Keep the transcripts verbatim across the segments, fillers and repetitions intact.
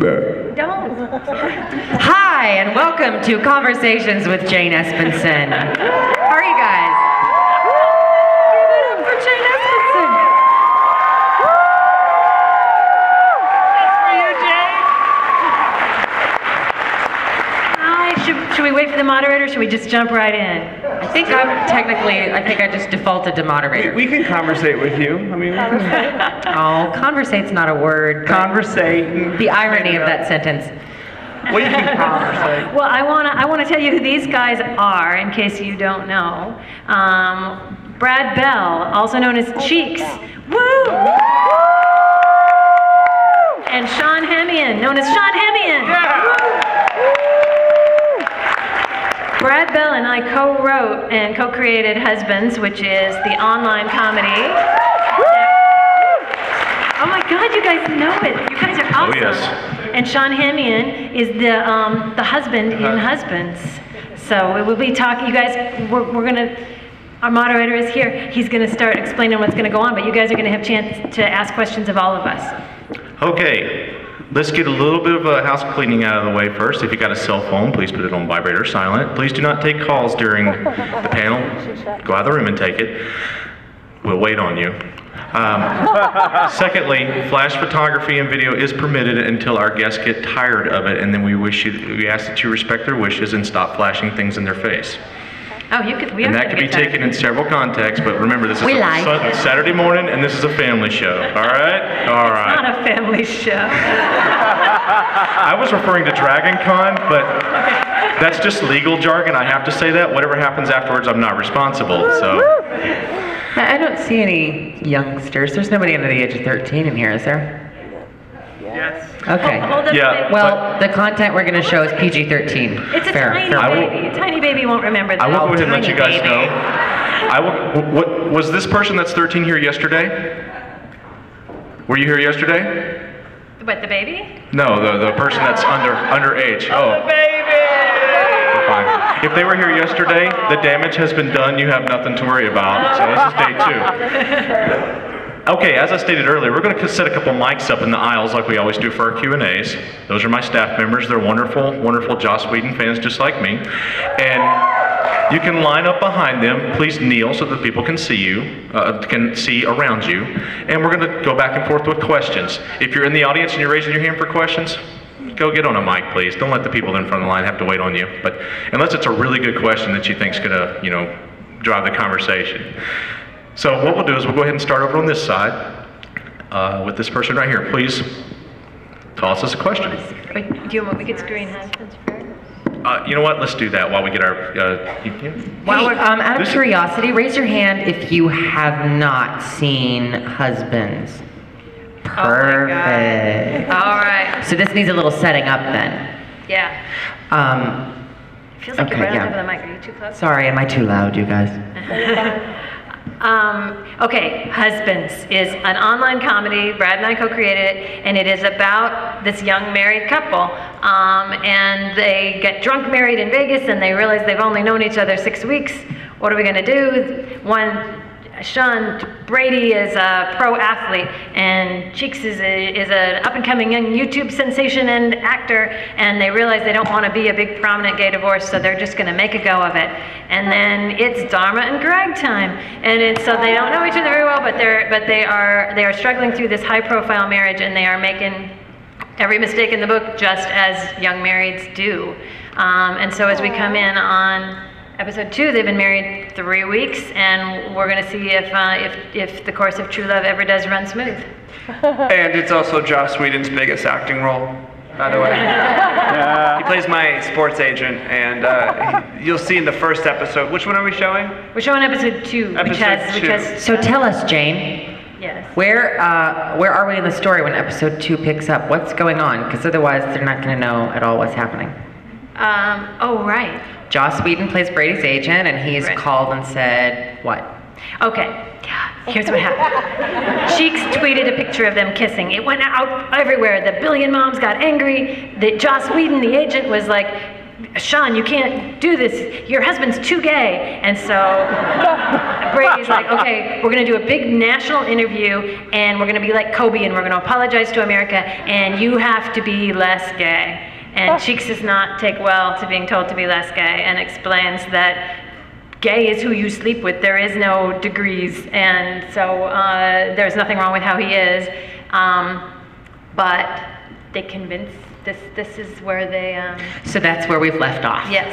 Don't. Hi, and welcome to Conversations with Jane Espenson. How are you guys? Give it up for Jane Espenson. That's for you, Jane. Hi. Should, should we wait for the moderator, or should we just jump right in? I think I'm technically, I think I just defaulted to moderator. We, we can conversate with you. I mean, we can. Oh, conversate's not a word. Conversate. The irony of that sentence. What do you mean conversate? Well, I wanna, I wanna tell you who these guys are in case you don't know. Um, Brad Bell, also known as Cheeks. Woo! And Sean Hemeon, known as Sean Hemeon. Yeah. Brad Bell and I co-wrote and co-created Husbands, which is the online comedy. Oh my God, you guys know it. You guys are awesome. Oh, yes. And Sean Hemeon is the um, the husband uh-huh. in Husbands. So we will be talking, you guys, we're, we're gonna, our moderator is here. He's gonna start explaining what's gonna go on, but you guys are gonna have a chance to ask questions of all of us. Okay. Let's get a little bit of a house cleaning out of the way first. If you got a cell phone, please put it on vibrate or silent. Please do not take calls during the panel. Go out of the room and take it. We'll wait on you. Um, secondly, flash photography and video is permitted until our guests get tired of it, and then we wish you, we ask that you respect their wishes and stop flashing things in their face. Oh, you could, we and that could be taken in several contexts, but remember, this is a like. Saturday morning, and this is a family show. All right? All right. It's not a family show. I was referring to Dragon Con, but that's just legal jargon. I have to say that. Whatever happens afterwards, I'm not responsible. So. I don't see any youngsters. There's nobody under the age of thirteen in here, is there? Yes. Okay. Hold, hold yeah, well, the content we're going to show is P G thirteen. It's a fair, tiny fair. baby. A tiny baby won't remember that. I will go ahead and let you guys baby. know. I will, what, was this person that's thirteen here yesterday? Were you here yesterday? What, the baby? No, the, the person that's under underage. Oh, oh. The baby! Fine. If they were here yesterday, the damage has been done. You have nothing to worry about. So this is day two. Okay, as I stated earlier, we're going to set a couple mics up in the aisles like we always do for our Q and A's. Those are my staff members. They're wonderful, wonderful Joss Whedon fans just like me. And you can line up behind them. Please kneel so that people can see you, uh, can see around you. And we're going to go back and forth with questions. If you're in the audience and you're raising your hand for questions, go get on a mic, please. Don't let the people in front of the line have to wait on you. But unless it's a really good question that you think is going to, you know, drive the conversation. So what we'll do is we'll go ahead and start over on this side uh, with this person right here. Please toss us a question. Wait, do you want me to get screen husbands first? Uh, you know what? Let's do that while we get our... Uh, you, you. While hey, um, out of curiosity, raise your hand if you have not seen Husbands. Perfect. Oh all right. So this needs a little setting up then. Yeah. Um, it feels like okay, you're right yeah. on top of the mic. Are you too close? Sorry, am I too loud, you guys? Um, okay, Husbands is an online comedy. Brad and I co-created it, and it is about this young married couple. Um, and they get drunk married in Vegas, and they realize they've only known each other six weeks. What are we going to do? One, Sean Brady is a pro athlete, and Cheeks is, a, is an up-and-coming young YouTube sensation and actor, and they realize they don't want to be a big prominent gay divorce, so they're just going to make a go of it. And then it's Dharma and Greg time, and it's, so they don't know each other very well, but they're but they are they are struggling through this high-profile marriage, and they are making every mistake in the book, just as young marrieds do. Um, and so as we come in on Episode two, they've been married three weeks, and we're going to see if, uh, if if the course of true love ever does run smooth. And it's also Joss Whedon's biggest acting role, by the way. Yeah. He plays my sports agent, and uh, you'll see in the first episode. Which one are we showing? We're showing episode two. Episode which has, two. Which has, so tell us, Jane. Yes. Where uh, where are we in the story when episode two picks up? What's going on? Because otherwise, they're not going to know at all what's happening. Um, oh, right. Joss Whedon plays Brady's agent, and he's right. called and said, what? Okay. Here's what happened. Cheeks tweeted a picture of them kissing. It went out everywhere. The billion moms got angry. The Joss Whedon, the agent, was like, Sean, you can't do this. Your husband's too gay. And so Brady's like, okay, we're going to do a big national interview, and we're going to be like Kobe, and we're going to apologize to America, and you have to be less gay. And Cheeks does not take well to being told to be less gay, and explains that gay is who you sleep with. There is no degrees. And so uh, there's nothing wrong with how he is. Um, but they convince This, this is where they... Um... So that's where we've left off. Yes.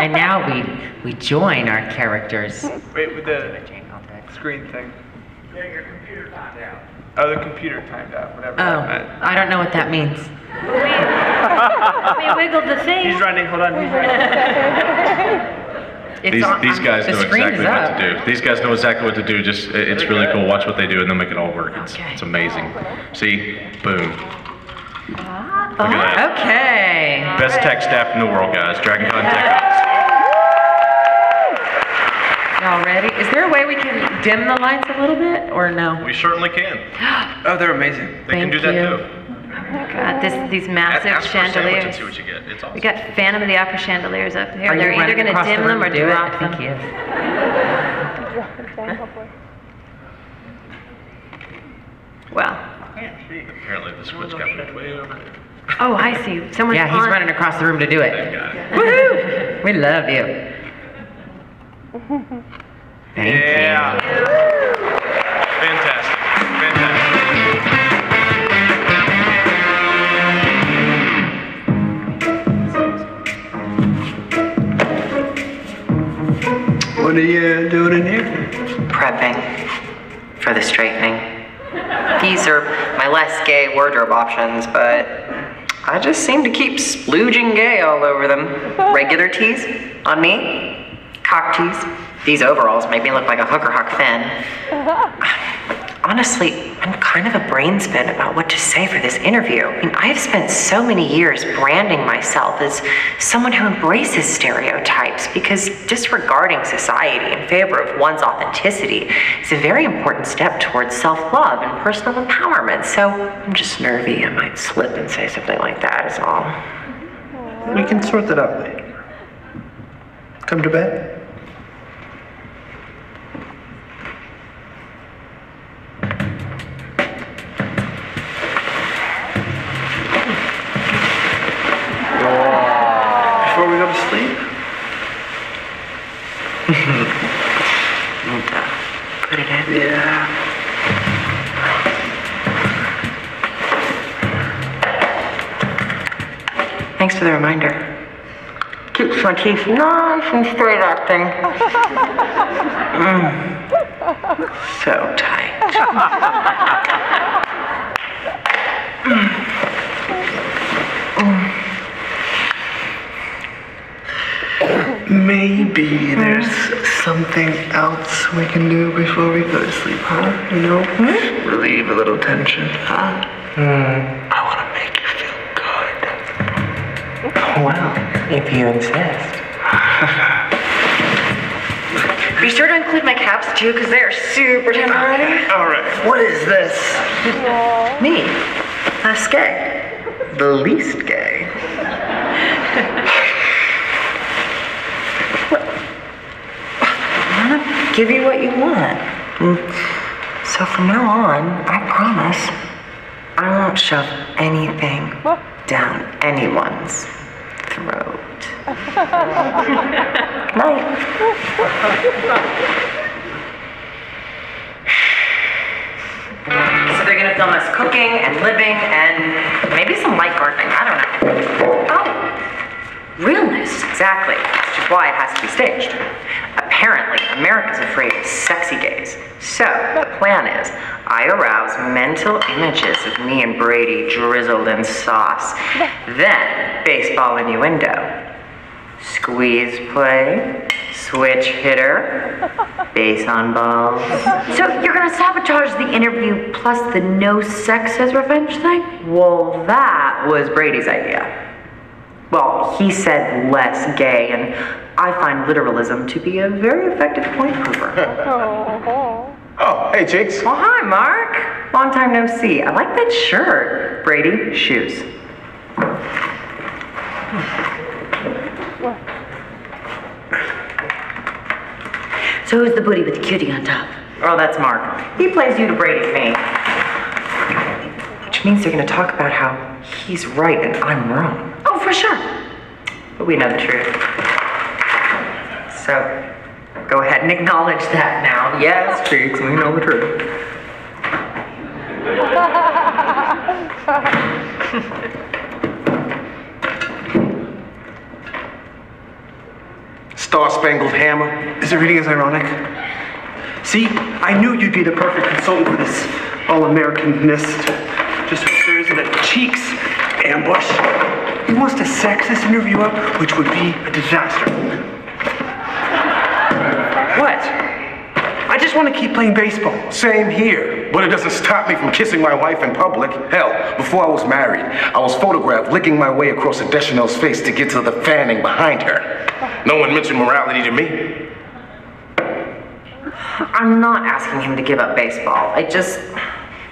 And now we, we join our characters. Wait, with the screen thing. Yeah, your computer timed out. Oh, the computer timed out, whatever. Oh, I don't know what that means. We, we wiggled the thing. He's running, hold on, he's running. It's these, on, these guys the know exactly what to do. These guys know exactly what to do. Just, it's really cool. Watch what they do and they'll make it all work. It's, okay. It's amazing. See? Boom. Uh, Look at that. Okay. Best tech staff in the world, guys. Dragon Con tech ops. Y'all ready? Is there a way we can dim the lights a little bit, or no? We certainly can. Oh, they're amazing. They Thank can do that you. too. Oh my God! This, these massive Ask chandeliers. And see what you get. It's awesome. We got Phantom of the Opera chandeliers up here. Are They're either going to dim the them or do drop it? them. I think he is. Well. I can't see. Apparently the switch got moved way over there. Oh, I see. Someone's yeah, he's on. running across the room to do it. it. Woohoo! We love you. Thank yeah. you. Fantastic. Fantastic. What are you doing in here? Prepping for the straightening. These are my less gay wardrobe options, but I just seem to keep splooging gay all over them. Regular tees on me, cock tees. These overalls make me look like a hooker Huck Finn. Honestly, I'm kind of a brain spin about what to say for this interview. I mean, I've spent so many years branding myself as someone who embraces stereotypes, because disregarding society in favor of one's authenticity is a very important step towards self-love and personal empowerment. So I'm just nervy. I might slip and say something like that is all. We can sort that out later. Come to bed. Put it in. Yeah. Thanks for the reminder. Keeps my teeth nice and straight acting. Mm. So tight. Maybe there's something else we can do before we go to sleep, huh? You know, mm-hmm. relieve a little tension, huh? Mm. I want to make you feel good. Well, if you insist. Be sure to include my caps too, because they are super tender already. Okay. All right. What is this? Yeah. Me, less gay, the least gay. Give you what you want. So from now on, I promise, I won't shove anything down anyone's throat. Good night. So they're gonna film us cooking and living and maybe some light gardening, I don't know. Oh, realness. Exactly, which is why it has to be staged. Apparently, America's afraid of sexy gays. So, the plan is, I arouse mental images of me and Brady drizzled in sauce. Then, baseball innuendo. Squeeze play, switch hitter, base on balls. So, you're gonna sabotage the interview plus the no sex as revenge thing? Well, that was Brady's idea. Well, he said less gay, and I find literalism to be a very effective point prover. Oh, oh, hey, Cheeks. Well, hi, Mark. Long time no see. I like that shirt. Brady, shoes. What? So who's the booty with the cutie on top? Oh, that's Mark. He plays you to Brady's name. Which means they're gonna talk about how he's right and I'm wrong. Oh, for sure. But we know the truth. So, go ahead and acknowledge that now. Yes, Cheeks, we know the truth. Star-Spangled Hammer. Is it really as ironic? See, I knew you'd be the perfect consultant for this all-American-ness. Just hope there isn't a Cheeks ambush. He wants to sex this interview up, which would be a disaster. What? I just want to keep playing baseball. Same here, but it doesn't stop me from kissing my wife in public. Hell, before I was married, I was photographed licking my way across a Deschanel's face to get to the fanning behind her. No one mentioned morality to me. I'm not asking him to give up baseball. I just,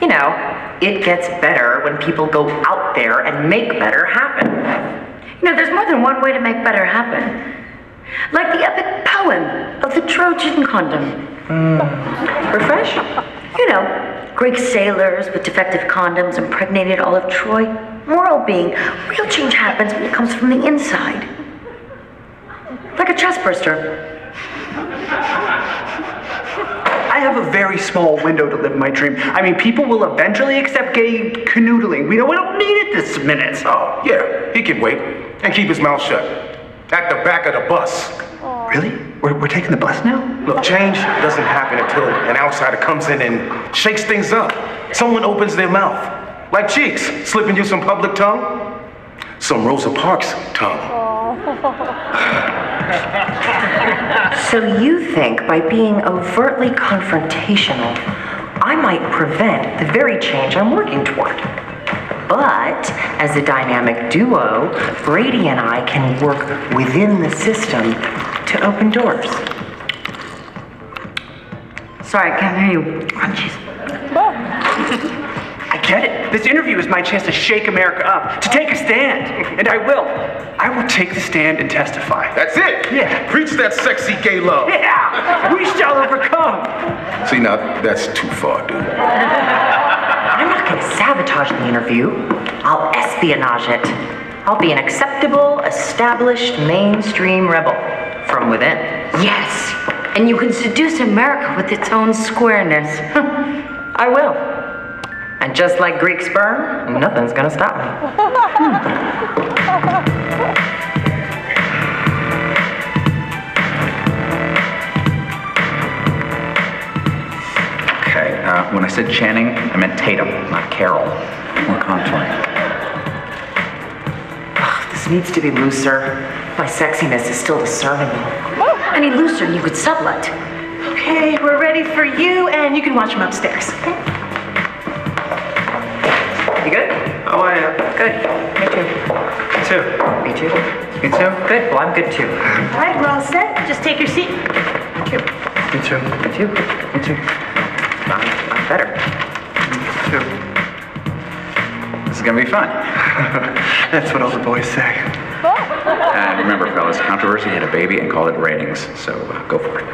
you know, it gets better when people go out there and make better happen. You know, there's more than one way to make better happen. Like the epic poem of the Trojan condom. Mm. Refresh? You know, Greek sailors with defective condoms impregnated all of Troy. Moral being, real change happens when it comes from the inside. Like a chest burster. I have a very small window to live my dream. I mean, people will eventually accept gay canoodling. We don't, we don't need it this minute. Oh, yeah, he can wait and keep his mouth shut. At the back of the bus. Aww. Really? We're, we're taking the bus now? Look, change doesn't happen until an outsider comes in and shakes things up. Someone opens their mouth. Like Cheeks, slipping you some public tongue. Some Rosa Parks tongue. Aww. So you think by being overtly confrontational, I might prevent the very change I'm working toward. But as a dynamic duo, Brady and I can work within the system to open doors. Sorry, I can't hear you. Oh, jeez. I get it. This interview is my chance to shake America up, to take a stand, and I will. I will take the stand and testify. That's it. Yeah. Preach that sexy gay love. Yeah. We shall overcome. See, now that's too far, dude. I'm not going to sabotage the interview. I'll espionage it. I'll be an acceptable, established, mainstream rebel from within. Yes. And you can seduce America with its own squareness. I will. And just like Greek sperm, nothing's gonna stop me. Hmm. Okay, uh, when I said Channing, I meant Tatum, not Carol. More conflict. Ugh, this needs to be looser. My sexiness is still discernible. I need looser and you could sublet. Okay, we're ready for you and you can watch them upstairs, okay? You good? Oh, I am. Good. Me too. Me too. Me too. Me too. Good. Well, I'm good too. All right, we're all set. Just take your seat. Thank you. Me too. Me too. Me too. I'm, I'm better. Me too. This is gonna be fun. That's what all the boys say. And uh, remember, fellas, controversy had a baby and called it ratings. So uh, go for it.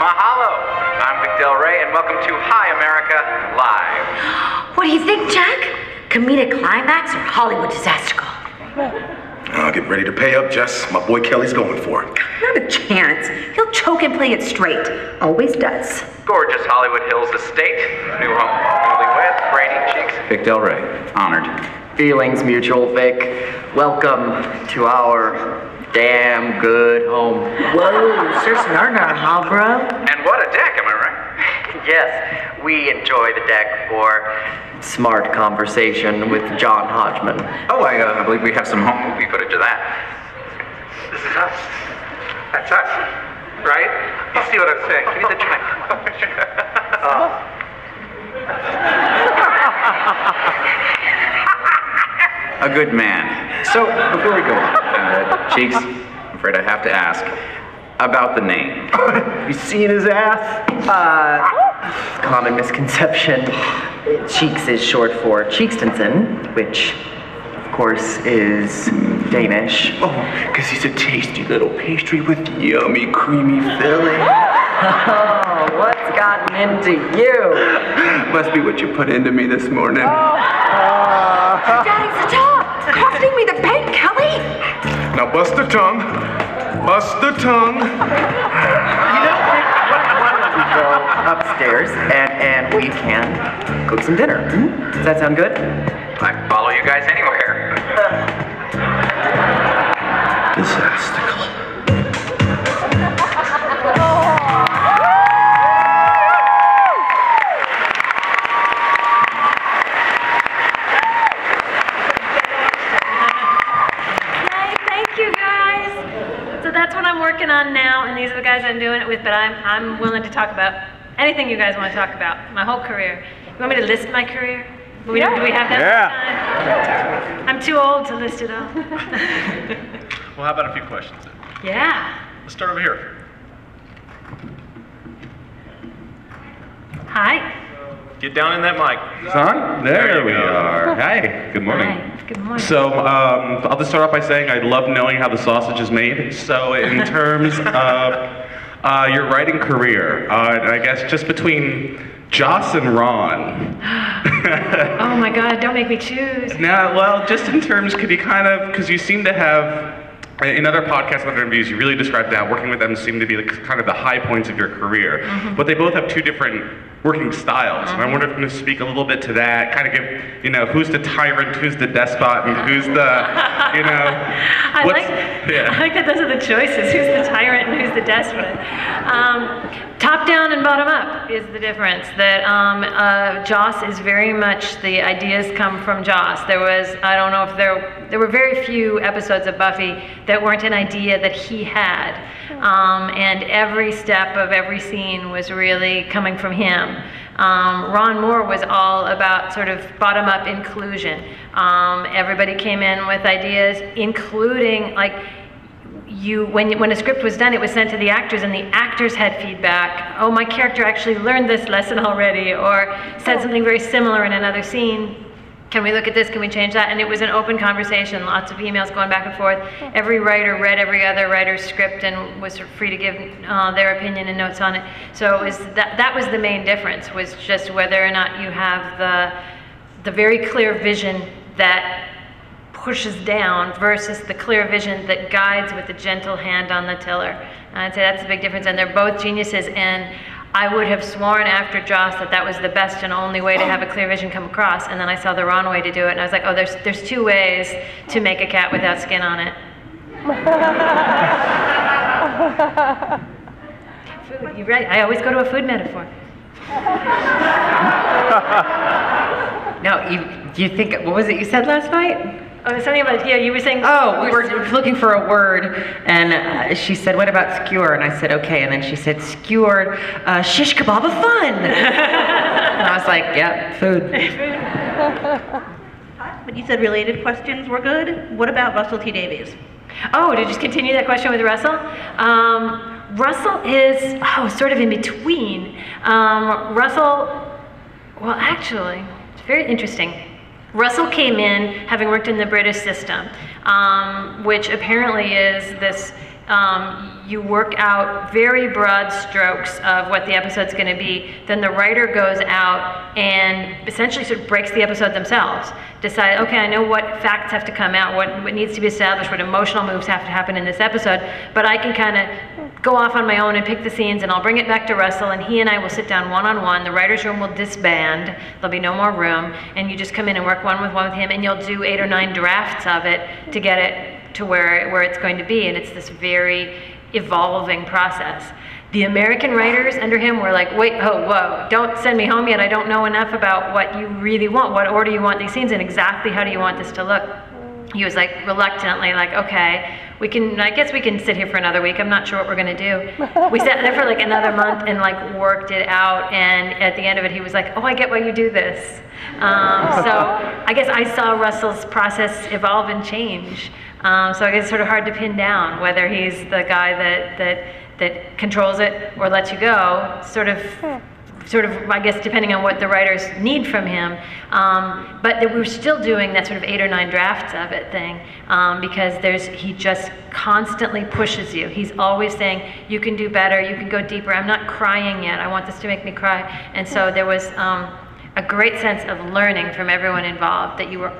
Mahalo. I'm Vic Del Rey, and welcome to Hi America Live. What do you think, Jack? Comedic climax or Hollywood disaster call? I'll get ready to pay up, Jess. My boy Kelly's going for it. Not a chance. He'll choke and play it straight. Always does. Gorgeous Hollywood Hills estate. New home newlyweds, Brady, Cheeks. Vic Del Rey. Honored. Feelings mutual, Vic. Welcome to our damn good home. Whoa, Sir Snarnar, huh, bro? And what a deck, am I right? Yes. We enjoy the deck for smart conversation with John Hodgman. Oh, I, uh, I believe we have some home movie footage of that. This is us. That's us, right? You see what I'm saying? Give me the drink. Oh. A good man. So, before we go on, uh, Cheeks, I'm afraid I have to ask about the name. You seen his ass? Uh... Common misconception. Cheeks is short for Cheekstensen, which, of course, is Danish. Oh, because he's a tasty little pastry with yummy, creamy filling. Oh, what's gotten into you? Must be what you put into me this morning. Oh. Uh, Daddy, stop! Costing me the bank, Kelly! Now bust the tongue. Bust the tongue. Go upstairs and, and we can cook some dinner. Hmm? Does that sound good? I can follow you guys anywhere. Disastical. Hey, thank you guys. So that's what I'm working on now, and these are the guys I'm doing it with, but I'm I'm willing to talk about anything you guys want to talk about. My whole career. You want me to list my career? Do we, yeah. do we have that yeah. time? I'm too old to list it all. Well, how about a few questions then? Yeah. Let's start over here. Hi. Get down in that mic. Son, there, there we go. are. Hi, good morning. Hi. Good morning. So um, I'll just start off by saying I love knowing how the sausage is made. So in terms of... Uh, your writing career, uh, and I guess just between Joss and Ron. Oh my God, don't make me choose. No, well, just in terms, could you kind of, because you seem to have, in other podcasts and other interviews, you really described that working with them seemed to be like kind of the high points of your career, mm-hmm. but they both have two different working styles, mm-hmm. and I wonder if you can speak a little bit to that, kind of give, you know, who's the tyrant, who's the despot, and who's the, you know, I, what's, like, yeah. I like that those are the choices, who's the tyrant and who's the despot. Um, top down and bottom up is the difference, that um, uh, Joss is very much, the ideas come from Joss. There was, I don't know if there, there were very few episodes of Buffy that weren't an idea that he had, um, and every step of every scene was really coming from him. Um, Ron Moore was all about sort of bottom-up inclusion. Um, everybody came in with ideas, including like you when when a script was done, it was sent to the actors, and the actors had feedback. Oh, my character actually learned this lesson already, or said something very similar in another scene. Can we look at this? Can we change that? And it was an open conversation, lots of emails going back and forth. Every writer read every other writer's script and was free to give uh, their opinion and notes on it. So it was that, that was the main difference, was just whether or not you have the, the very clear vision that pushes down versus the clear vision that guides with a gentle hand on the tiller. And I'd say that's the big difference, and they're both geniuses, and I would have sworn after Joss that that was the best and only way to have a clear vision come across, and then I saw the wrong way to do it, and I was like, oh, there's there's two ways to make a cat without skin on it. Food, you're right, I always go to a food metaphor. No, you, you think, what was it you said last night? Oh, something about, yeah, you were saying... Oh, we were looking for a word, and uh, she said, what about skewer? And I said, okay, and then she said, skewered, uh, shish kebab of fun! And I was like, yep, food. But you said related questions were good. What about Russell T. Davies? Oh, to just continue that question with Russell? Um, Russell is, oh, sort of in between. Um, Russell, well, actually, it's very interesting. Russell came in having worked in the British system, um, which apparently is this, um, you work out very broad strokes of what the episode's going to be, then the writer goes out and essentially sort of breaks the episode themselves. Decide, okay, I know what facts have to come out, what, what needs to be established, what emotional moves have to happen in this episode, but I can kind of go off on my own and pick the scenes, and I'll bring it back to Russell, and he and I will sit down one-on-one, the writer's room will disband, there'll be no more room, and you just come in and work one with one with him, and you'll do eight or nine drafts of it to get it to where, where it's going to be, and it's this very evolving process. The American writers under him were like, wait, oh, whoa, don't send me home yet. I don't know enough about what you really want, what order you want these scenes in, exactly how do you want this to look. He was like, reluctantly, like, okay, we can, I guess we can sit here for another week. I'm not sure what we're gonna do. We sat there for like another month and like worked it out, and at the end of it, he was like, oh, I get why you do this. Um, so I guess I saw Russell's process evolve and change. Um, so I guess it's sort of hard to pin down whether he's the guy that, that, that controls it or lets you go, sort of sort of, I guess, depending on what the writers need from him. Um, but that we're still doing that sort of eight or nine drafts of it thing, um, because there's, he just constantly pushes you. He's always saying, you can do better, you can go deeper, I'm not crying yet, I want this to make me cry. And so there was um, a great sense of learning from everyone involved, that you were